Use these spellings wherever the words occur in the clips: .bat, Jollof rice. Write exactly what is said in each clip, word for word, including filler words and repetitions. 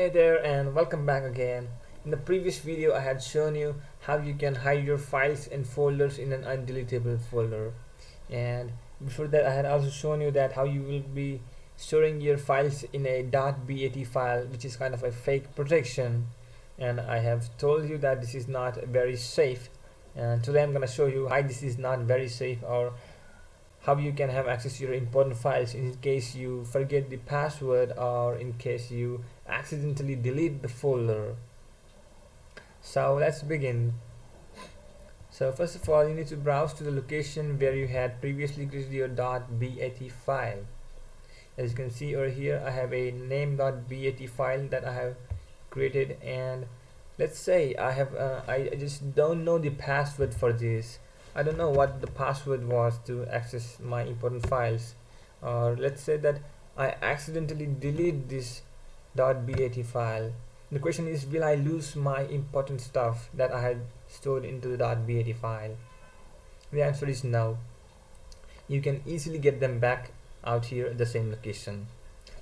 Hey there and welcome back again. In the previous video I had shown you how you can hide your files and folders in an undeletable folder, and before that I had also shown you that how you will be storing your files in a .bat file, which is kind of a fake protection, and I have told you that this is not very safe, and today I'm gonna show you why this is not very safe or how you can have access to your important files in case you forget the password or in case you accidentally delete the folder. So let's begin. So first of all, you need to browse to the location where you had previously created your .bat file. As you can see over here, I have a name.bat file that I have created, and let's say I have uh, I, I just don't know the password for this. I don't know what the password was to access my important files, or let's say that I accidentally delete this .bat file. The question is, will I lose my important stuff that I had stored into the .bat file? The answer is no. You can easily get them back out here at the same location.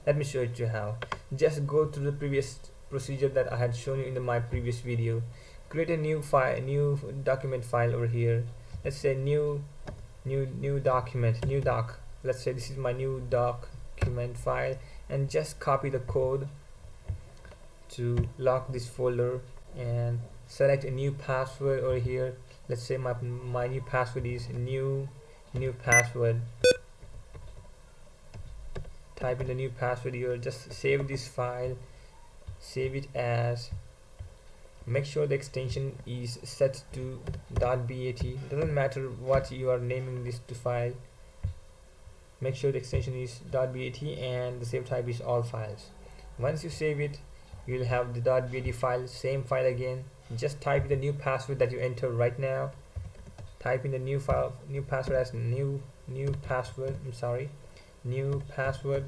Let me show you how. Just go through the previous procedure that I had shown you in the, my previous video. Create a new file, new document file over here. Let's say new new new document, new doc. Let's say this is my new document file, and just copy the code to lock this folder and select a new password over here. Let's say my my new password is new new password. Type in the new password here. Just save this file, save it as, make sure the extension is set to .bat. It doesn't matter what you are naming this to file. Make sure the extension is .bat and the save type is all files. Once you save it, you'll have the .bat file, same file again. Just type in the new password that you entered right now. Type in the new file, new password as new new password. I'm sorry, new password,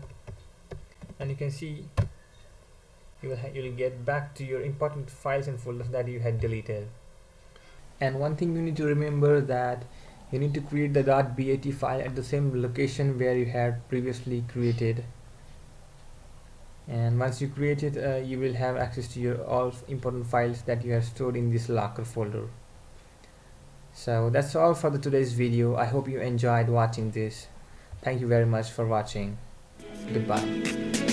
and you can see you will you'll get back to your important files and folders that you had deleted. And one thing you need to remember, that you need to create the .bat file at the same location where you had previously created. And once you create it, uh, you will have access to your all important files that you have stored in this locker folder. So that's all for the today's video. I hope you enjoyed watching this. Thank you very much for watching. Goodbye.